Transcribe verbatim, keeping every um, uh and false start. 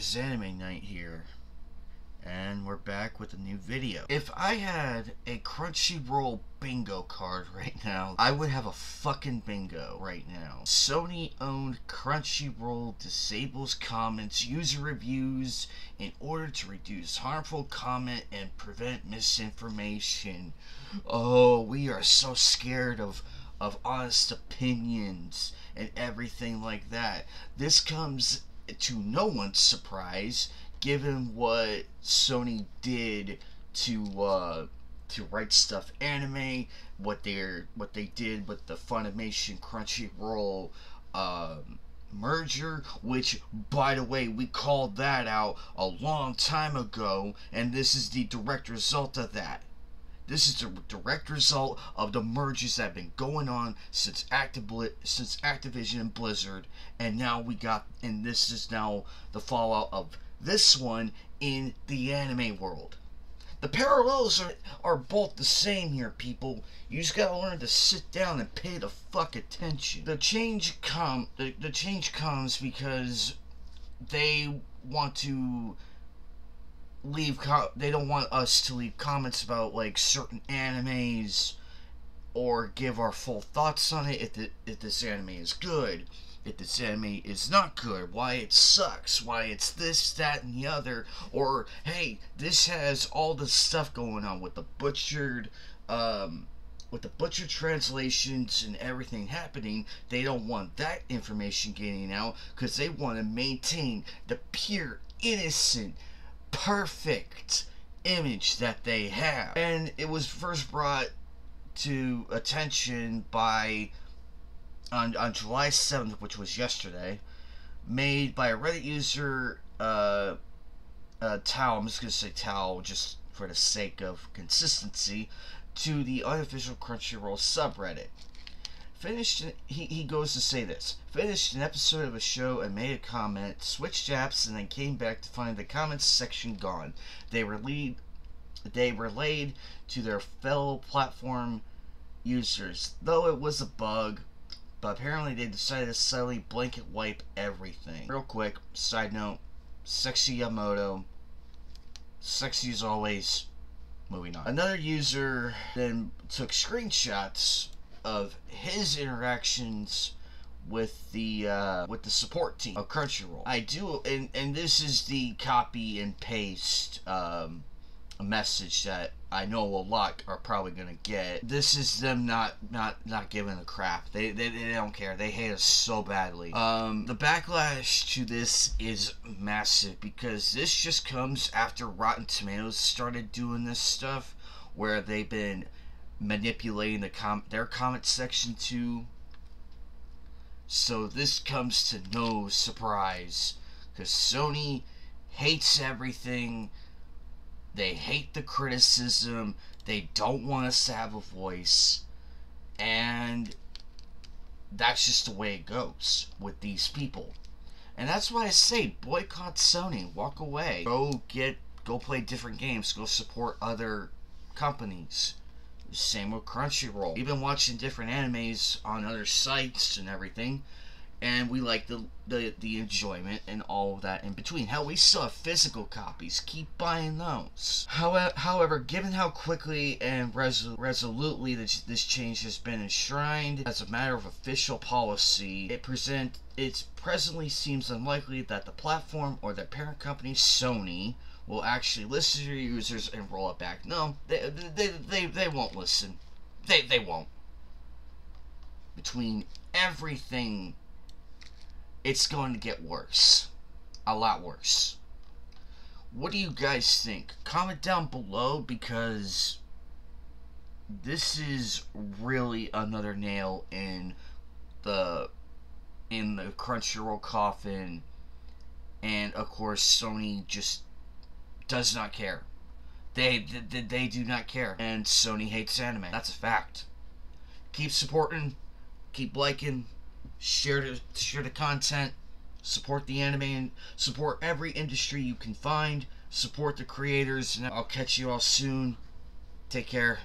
guys, Anime Night here, and we're back with a new video. If I had a Crunchyroll bingo card right now, I would have a fucking bingo right now. Sony owned Crunchyroll disables comments, user reviews in order to reduce harmful comment and prevent misinformation. Oh, we are so scared of of honest opinions and everything like that. This comes to no one's surprise, given what Sony did to uh, to Right Stuff Anime, what they're what they did with the Funimation Crunchyroll um, merger, which, by the way, we called that out a long time ago, and this is the direct result of that. This is the direct result of the mergers that have been going on since Activ since Activision and Blizzard, and now we got, and this is now the fallout of this one in the anime world. The parallels are, are both the same here, people. You just gotta learn to sit down and pay the fuck attention. The change com the, the change comes because they want to leave com they don't want us to leave comments about like certain animes or give our full thoughts on it, if, the, if this anime is good, if this anime is not good, why it sucks, why it's this, that, and the other, or hey, this has all this stuff going on with the butchered um with the butcher translations and everything happening. They don't want that information getting out because they want to maintain the pure, innocent, perfect image that they have. And it was first brought to attention by on, on July seventh, which was yesterday, made by a Reddit user, uh, uh, Tao, I'm just gonna say Tao just for the sake of consistency, to the unofficial Crunchyroll subreddit. Finished, he, he goes to say this. Finished an episode of a show and made a comment, switched apps, and then came back to find the comments section gone. They relayed, they relayed to their fellow platform users, though it was a bug, but apparently they decided to suddenly blanket wipe everything. Real quick, side note, sexy Yamamoto, sexy as always, moving on. Another user then took screenshots of his interactions with the uh, with the support team of Crunchyroll. I do, and and this is the copy and paste um, message that I know a lot are probably gonna get. This is them not not not giving a crap. They they, they don't care. They hate us so badly. Um, the backlash to this is massive because this just comes after Rotten Tomatoes started doing this stuff, where they've been manipulating the com their comment section too. So this comes to no surprise because Sony hates everything. They hate the criticism. They don't want us to have a voice, and that's just the way it goes with these people. And that's why I say boycott Sony. Walk away. Go get. Go play different games. Go support other companies. Same with Crunchyroll. We've been watching different animes on other sites and everything, and we like the, the the enjoyment and all of that in between. Hell, we still have physical copies. Keep buying those. However, however given how quickly and resol resolutely this, this change has been enshrined as a matter of official policy, it present it presently seems unlikely that the platform or their parent company, Sony, will actually listen to your users and roll it back. No, they they they, they won't listen. They they won't. Between everything, it's going to get worse, a lot worse. What do you guys think? Comment down below, because this is really another nail in the in the Crunchyroll coffin, and of course Sony just does not care. They, they they do not care, and Sony hates anime. That's a fact. Keep supporting, keep liking, share the share the content, support the anime, and support every industry you can find. Support the creators, and I'll catch you all soon. Take care.